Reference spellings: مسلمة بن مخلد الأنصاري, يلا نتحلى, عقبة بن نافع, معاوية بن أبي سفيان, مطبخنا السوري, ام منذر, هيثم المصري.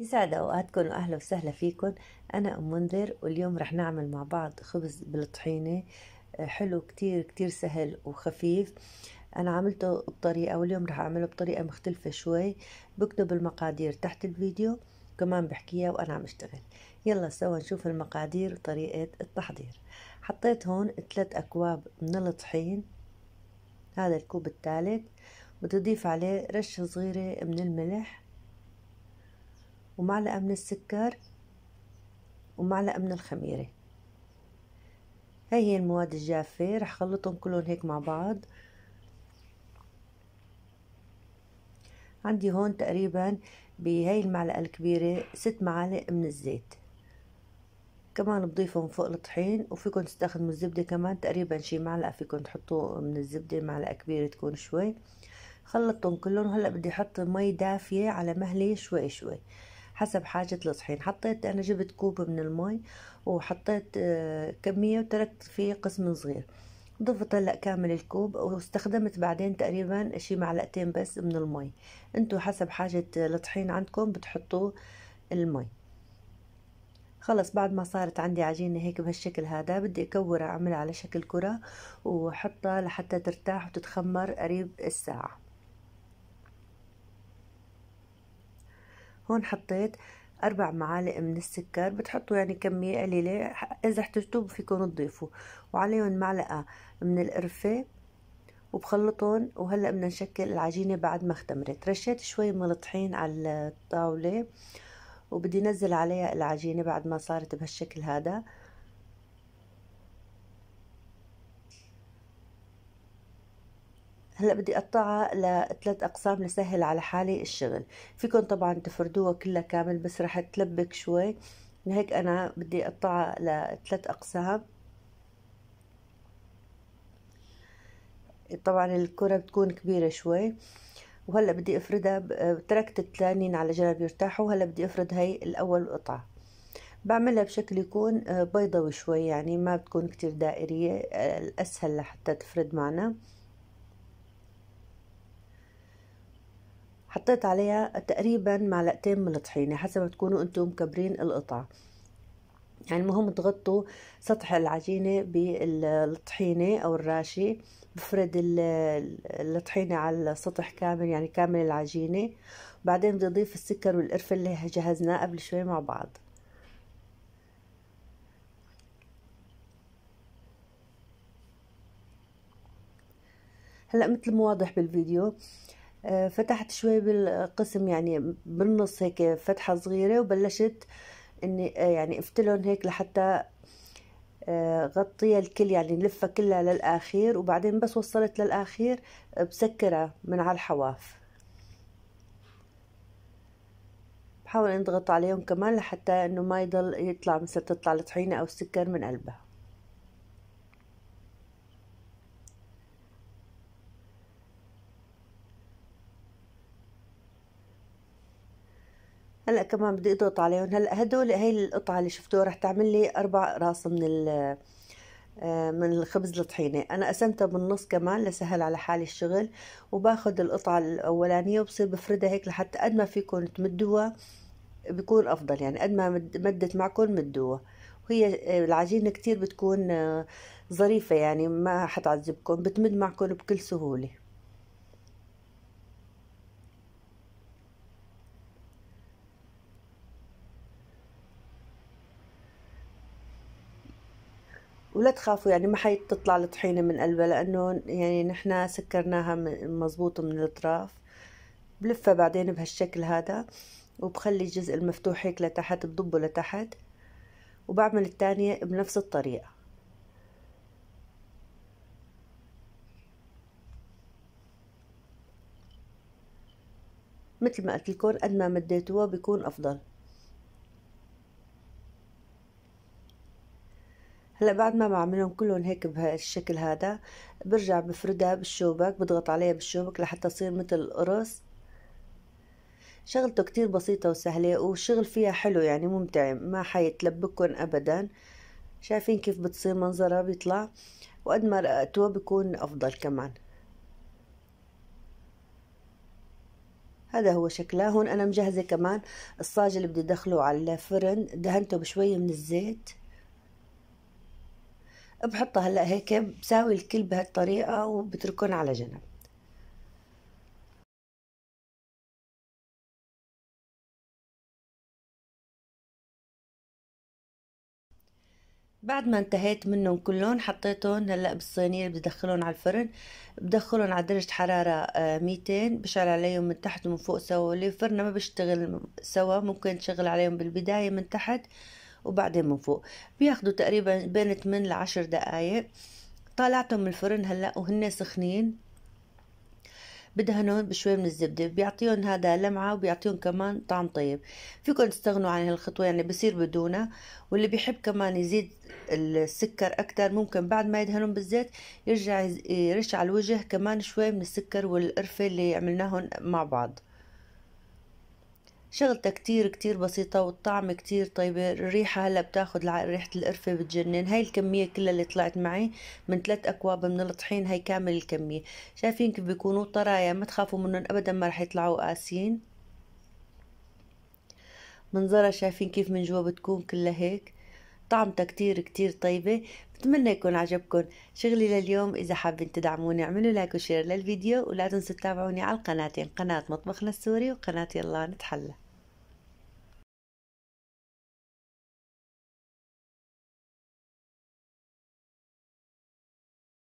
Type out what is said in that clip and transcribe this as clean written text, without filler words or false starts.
يسعد اوقاتكم واهلا وسهلا فيكم. انا ام منذر واليوم رح نعمل مع بعض خبز بالطحينه حلو كتير كتير سهل وخفيف. انا عملته بطريقه واليوم رح اعمله بطريقه مختلفه شوي. بكتب المقادير تحت الفيديو كمان بحكيها وانا عم اشتغل. يلا سوا نشوف المقادير وطريقه التحضير. حطيت هون 3 اكواب من الطحين، هذا الكوب الثالث، وتضيف عليه رشة صغيرة من الملح ومعلقة من السكر ومعلقة من الخميرة. هاي هي المواد الجافة، رح خلطهم كلهم هيك مع بعض. عندي هون تقريبا بهاي المعلقة الكبيرة 6 معالق من الزيت، كمان بضيفهم فوق الطحين، وفيكم تستخدموا الزبدة كمان، تقريبا شي معلقة فيكم تحطوا من الزبدة، معلقة كبيرة تكون شوي. خلطتهم كلهم. هلا بدي احط مي دافية على مهلي شوي شوي حسب حاجة الطحين. حطيت انا جبت كوب من المي وحطيت كمية وتركت فيه قسم صغير. ضفت هلا كامل الكوب واستخدمت بعدين تقريبا شي معلقتين بس من المي. انتو حسب حاجة الطحين عندكم بتحطوا المي. خلص بعد ما صارت عندي عجينة هيك بهالشكل هذا، بدي اكورها اعملها على شكل كرة واحطها لحتى ترتاح وتتخمر قريب الساعة. هون حطيت 4 معالق من السكر، بتحطوا يعني كمية قليلة، اذا احتجتوا فيكم تضيفوا، وعليهم معلقة من القرفة وبخلطهم. وهلأ بدنا نشكل العجينة بعد ما اختمرت. رشيت شوي من الطحين على الطاولة وبدي نزل عليها العجينة بعد ما صارت بهالشكل هذا. هلا بدي اقطعها ل3 اقسام لسهل على حالي الشغل. فيكم طبعا تفردوها كلها كامل بس رح تلبك شوي، لهيك انا بدي اقطعها ل3 اقسام. طبعا الكرة بتكون كبيرة شوي. وهلا بدي افردها، تركت التانين على جنب يرتاحوا، وهلا بدي افرد هاي الاول قطعة. بعملها بشكل يكون بيضاوي شوي، يعني ما بتكون كتير دائرية، الاسهل لحتى تفرد معنا. حطيت عليها تقريبا 2 معلقة من الطحينة حسب ما تكونوا انتم مكبرين القطعة، يعني المهم تغطوا سطح العجينة بالطحينة او الراشي. بفرد الطحينة على سطح كامل، يعني كامل العجينة. بعدين بدي اضيف السكر والقرفة اللي جهزناه قبل شوي مع بعض. هلا مثل ما واضح بالفيديو فتحت شوي بالقسم، يعني بالنص هيك فتحة صغيرة، وبلشت اني يعني افتلهم هيك لحتى غطيها الكل، يعني نلفها كلها للآخير. وبعدين بس وصلت للآخير بسكرها من على الحواف، بحاول اضغط عليهم كمان لحتى انه ما يضل يطلع مثل تطلع الطحينة او السكر من قلبها. هلا كمان بدي اضغط عليهم. هلا هدول هي القطعه اللي شفتوها رح تعمل لي 4 اقراص من الخبز الطحينه. انا قسمتها بالنص كمان لسهل على حالي الشغل، وباخذ القطعه الاولانيه وبصير بفردها هيك لحتى قد ما فيكم تمدوها بيكون افضل، يعني قد ما مدت معكم مدوها. وهي العجينه كتير بتكون ظريفه، يعني ما حتعذبكم، بتمد معكم بكل سهوله. ولا تخافوا يعني ما حتطلع الطحينة من قلبها، لأنه يعني نحنا سكرناها مظبوط من الأطراف. بلفها بعدين بهالشكل هذا، وبخلي الجزء المفتوح هيك لتحت، بضبه لتحت، وبعمل الثانية بنفس الطريقة. مثل ما قلت لكم قد ما مديتوها بيكون أفضل. هلا بعد ما بعملهم كلهم هيك بهالشكل هذا، برجع بفردها بالشوبك، بضغط عليها بالشوبك لحتى تصير مثل القرص. شغلته كتير بسيطة وسهلة، والشغل فيها حلو يعني ممتع، ما حيتلبكن ابدا. شايفين كيف بتصير منظرها بيطلع، وقد ما رققتوها بيكون افضل كمان. هذا هو شكلها. هون انا مجهزه كمان الصاج اللي بدي ادخله على الفرن، دهنته بشويه من الزيت. بحطها هلا هيك، بساوي الكل بهالطريقه وبتركهم على جنب. بعد ما انتهيت منهم كلهم حطيتهم هلا بالصينيه اللي بدخلهم على الفرن، بدخلهم على درجه حراره 200، بشعل عليهم من تحت ومن فوق سوا. اللي الفرن ما بيشتغل سوا ممكن تشغل عليهم بالبدايه من تحت وبعدين من فوق، بياخدوا تقريبا بين 8 ل 10 دقائق. طالعتهم من الفرن هلا وهن سخنين، بدهنهم بشوي من الزبده، بيعطيهم هذا لمعه وبيعطيهم كمان طعم طيب. فيكم تستغنوا عن هالخطوه، يعني بصير بدونها، واللي بيحب كمان يزيد السكر اكثر ممكن بعد ما يدهنهم بالزيت يرجع يرش على الوجه كمان شوي من السكر والقرفه اللي عملناهم مع بعض. شغلتها كتير كتير بسيطة والطعم كتير طيبة. الريحة هلا بتاخد ريحة القرفة بتجنن. هاي الكمية كلها اللي طلعت معي من 3 أكواب من الطحين، هاي كامل الكمية. شايفين كيف بيكونوا طرايا، ما تخافوا منهم أبدا، ما رح يطلعوا قاسيين. منظرها شايفين كيف من جوا بتكون كلها هيك، طعمتها كتير كتير طيبة. بتمنى يكون عجبكم شغلي لليوم. إذا حابين تدعموني اعملوا لايك وشير للفيديو، ولا تنسوا تتابعوني على القناتين، قناة مطبخنا السوري وقناة يلا نتحلى.